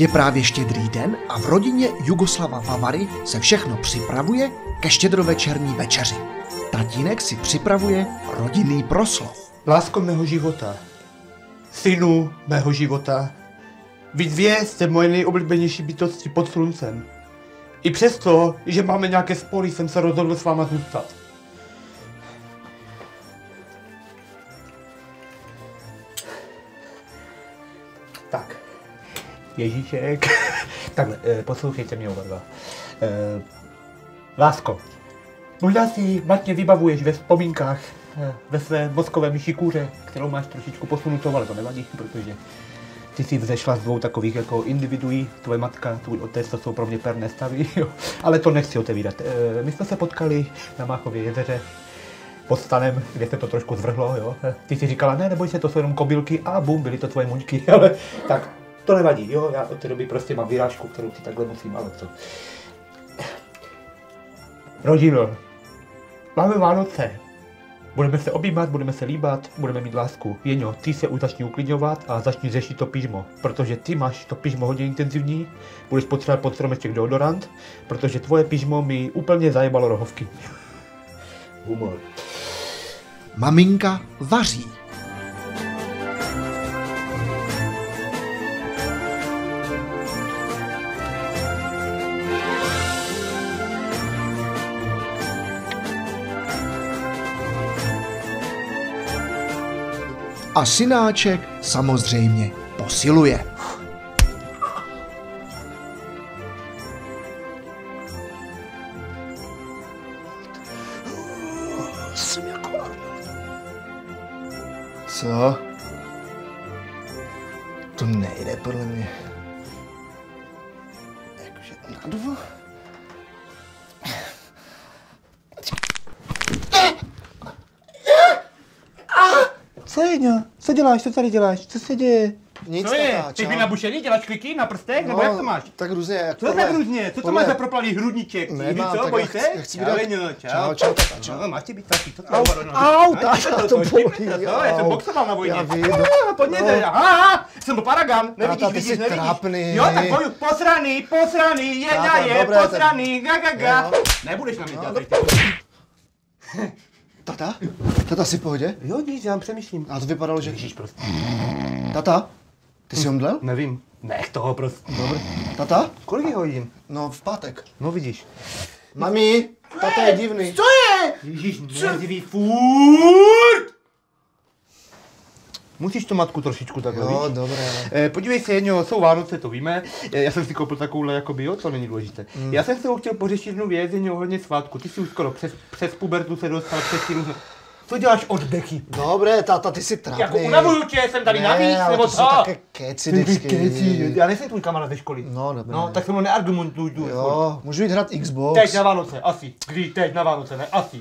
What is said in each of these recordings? Je právě Štědrý den a v rodině Jugoslava Vavary se všechno připravuje ke štědrovečerní večeři. Tatínek si připravuje rodinný proslov. Lásko mého života, synu mého života, vy dvě jste moje nejoblíbenější bytosti pod sluncem. I přesto, že máme nějaké spory, jsem se rozhodl s váma zůstat. Tak, Ježíšek, takhle, poslouchejte mě oba dva. Lásko, možná si matně vybavuješ ve vzpomínkách, ve své mozkové myšikůře, kterou máš trošičku posunutou, ale to nevadí, protože ty jsi vzešla z dvou takových jako individuí, tvoje matka, tvůj otec, to jsou pro mě perné stavy, jo. Ale to nechci otevírat. My jsme se potkali na Máchově jezeře pod stanem, kde se to trošku zvrhlo, jo. Ty jsi říkala, ne, neboj se, to jsou jenom kobylky a bum, byly to tvoje muňky, ale tak to nevadí, jo. Já od té doby prostě mám vyrážku, kterou si takhle musím, ale co. Rodino, máme Vánoce. Budeme se objímat, budeme se líbat, budeme mít lásku. Jeňo, ty se už začni uklidňovat a začni řešit to pyžmo, protože ty máš to pyžmo hodně intenzivní, budeš potřebovat pod stromeček deodorant, protože tvoje pyžmo mi úplně zajebalo rohovky. Humor. Maminka vaří. A synáček samozřejmě posiluje. Co? To nejde podle mě. Jakože na dvo. Co je, Jeňo? Co děláš? Co tady děláš? Co se děje? Nic, co je? Ty jsi nabušený? Děláš kliky na prstech? Nebo jak to máš? Tak různě. Jak co tak různě? Co to máš za propalý hrudníček? Nemám, co? Bojíš se? Čau, Jeňo, čau. No, máš tě být taky. Au, táta, to bolí. Já jsem boxoval na vojně. Podněte. Aha, jsem byl paragon. Nevidíš, vidíš, nevidíš. Jo, tak boju. Posraný. Jeňa je posraný. Gaga. Nebudeš na mě dělat. Tata? Tata, jsi v pohodě? Jo, nic, já přemýšlím. A to vypadalo, že... Ježíš, prostě. Tata? Ty jsi omdlel? Nevím. Nech toho prostě. Dobře. Tata? Kolik je hodin? No, v pátek. No, vidíš. Mami, tata je divný. Co je? Ježíš, nezdivý furt! Musíš tu matku trošičku takhle, víš? No, dobré. Podívej se, Jeňo, jsou Vánoce, to víme. Já jsem si koupil takovouhle, jakoby, jo, to není důležité. Já jsem se chtěl pořešit jednu věc, Jeňo, hodně svátku. Ty jsi už skoro přes pubertu se dostal, přes tím... Co děláš od dechy? Dobré, táta, ty jsi trápný. Jako unavuju tě, jsem tady navíc, nebo co? Také keci vždycky. Já nejsem tvůj kamarád ze školy. No, dobré. No, tak se mnou neargumentuj. Jo, můžu jít hrát Xbox. Teď na Vánoce, asi. Kdy, teď na Vánoce, ne, asi.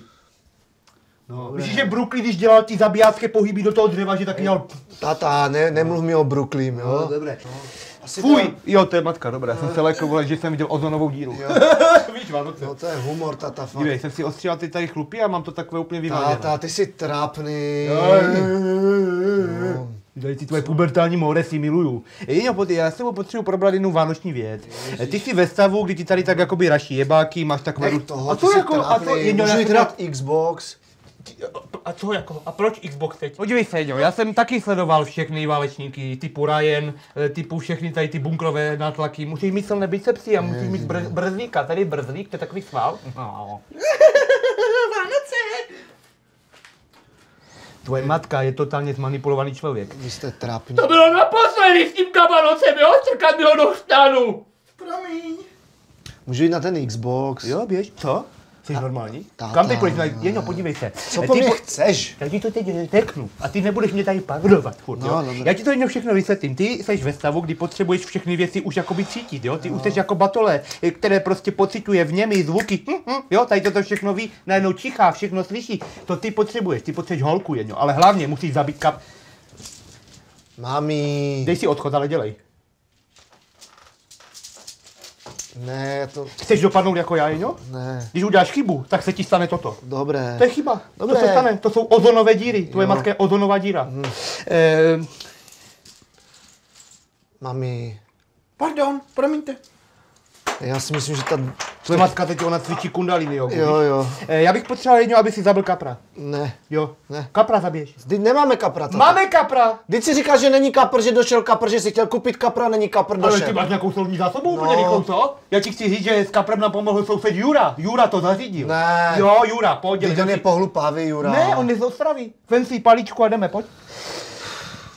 No, víš, že Brooklyn, když dělal ty zabijácké pohyby do toho dřeva, že taky měl... Tata, nemluv mi o Brooklyn, jo? No, dobré. Fuj! Tam... Jo, to je matka, dobrá, jsem se lékoval, že jsem viděl ozonovou díru. Víš, Vánoce. No to je humor, tata, fakt. Dívej, jsem si ostřílal ty tady chlupy a mám to takové úplně vyváděné. Tata, ty jsi trápný. No. Tady ty tvoje pubertální móre si miluju. Jeňo, já s tebou potřebuji probrat jednu vánoční věc. Ty jsi ve stavu, kdy ti tady tak jakoby raší jebáky, máš takovou... A co jako, a co, Jeňo, Xbox. A co jako? A proč Xbox teď? Podívej se, jo, já jsem taky sledoval všechny válečníky, typu Ryan, typu všechny tady ty bunkrové nátlaky. Musíš mít silné bicepsy a musíš mít brzlíka. Tady je brzlík, to je takový sval. No. Vánoce! Tvoje matka je totálně zmanipulovaný člověk. Vy jste trápní. To bylo naposledy s tím kabanocem, jo? Čekat mi ho do stanu. Promiň. Můžu jít na ten Xbox? Jo, běž. Co? Jsi normální? Kam teď půjdeš? Jeňo, podívej se. Co po mně chceš? Já ti to teď řeknu a ty nebudeš mě tady pardovat furt, jo? Já ti to jedno všechno vysvětlím. Ty jsi ve stavu, kdy potřebuješ všechny věci už jakoby cítit, jo? Ty už jsi jako batole, které prostě pocituje v něm zvuky, jo? Tady to všechno ví, najednou čichá, všechno slyší. To ty potřebuješ holku, Jeňo, ale hlavně musíš zabít kap... Mami... Dej si odchod, ale dělej. Ne, to... Chceš dopadnout jako já, Jeňo? Ne. Když uděláš chybu, tak se ti stane toto. Dobré. To je chyba. Dobré. To se stane. To jsou ozonové díry. Tvoje matka je ozonová díra. Mami, Pardon, promiňte. Já si myslím, že ta matka teď ona cvičí kundalini jogu. Jo, jo. Já bych potřeboval jednou, aby si zabil kapra. Ne. Jo, ne. Kapra zabiješ. Teď nemáme kapra. Tata. Máme kapra. Teď si říkáš, že není kapr, že došel kapr, že si chtěl koupit kapra, není kapr, došel. Ale ty máš nějakou slovní zásobu úplně rychlou, co? Já ti chci říct, že s kaprem nám pomohl soused Jura. Jura to zařídil. Ne. Jo, Jura, pojď. Teď on je pohlupávý, Jura. Ne, on je z Ostravy. Vem si paličku a jdeme, pojď.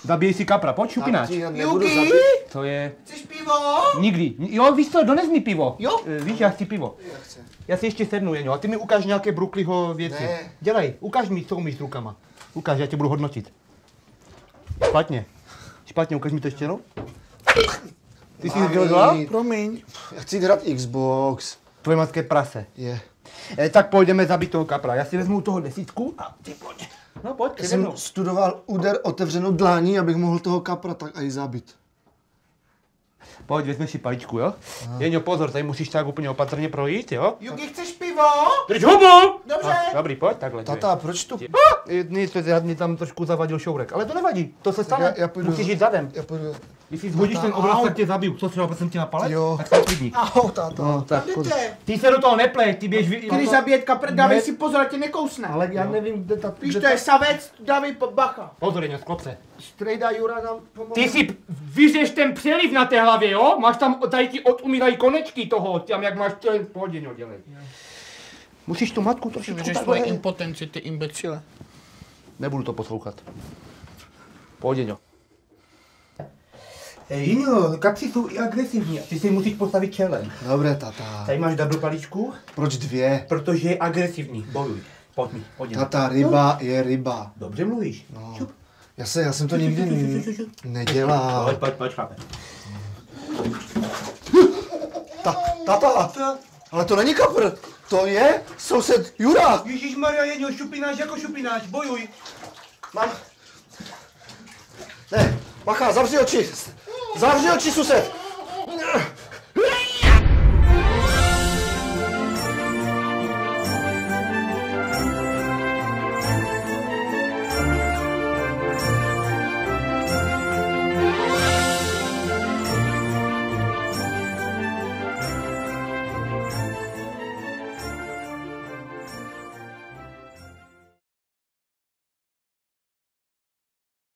Zabij si kapra, pojď, šupinač. To je... Chceš pivo? Nikdy. Jo, víš co, dones mi pivo. Jo? Víš, já chci pivo. Já si ještě sednu, Jeňo, a ty mi ukáž nějaké Brooklyho věci. Ne. Dělej, ukáž mi, co umíš s rukama. Ukáž, já tě budu hodnotit. Špatně. Špatně, ukáž mi to ještě jednou. Ty jsi dělal? Promiň. Já chci hrát Xbox. Tvoje matka je prase. Je. Tak půjdeme zabít toho kapra. Já si vezmu toho desítku a ty pojď. No pojď, já jsem studoval úder otevřenou dlání, abych mohl toho kapra tak i zabít. Pojď, vezmeš si paličku, jo? Jeňo, pozor, tady musíš tak úplně opatrně projít, jo? Jugi, chceš pivo? Drž hubu! Dobře! Dobrý, pojď, takhle. Tata, proč tu... Nic, já mě tam trošku zavadil šourek, ale to nevadí, to se stane. Já půjdu. Musíš jít zadem. Já půjdu. Když si zhodíš ten obraz, tak tě zabiju. Co třeba, jsem tě na palec? Jo. Tak se klidni. Ahoj, táto. Ty se do toho neplej, ty běž... Když zabije kapra, dávej si pozor, tě nekousne. Ale já nevím, kde ta... Víš, to je savec, dávej bacha. Pozor, Jeňo, sklop se. Strejda Jura nám pomohl. Ty si vyřeš ten přeliv na té hlavě, jo? Máš tam, tady ti odumírají konečky toho, tam jak máš ten hodin oddělej. Musíš tu matku trošičku takhle... Vyřeš svoje impotenci, ty imbecile. Nebudu to poslouchat. Pohodě, Jiňo, kapři jsou i agresivní, ty si musíš postavit čelem. Dobré, tata. Tady máš double paličku. Proč dvě? Protože je agresivní, bojuj. Pojď mi, pojď. Tata, ryba je ryba. Dobře mluvíš. No. Já jsem to nikdy nedělal. Pojď, pojď, pojď, chápe. Tata, ale to není kapr, to je soused Jura. Ježišmarja, Jeňo, šupináš jako šupináš, bojuj. Mám. Ne, bacha, zavři oči. Zavři oči, sused!